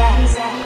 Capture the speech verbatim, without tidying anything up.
Jesus.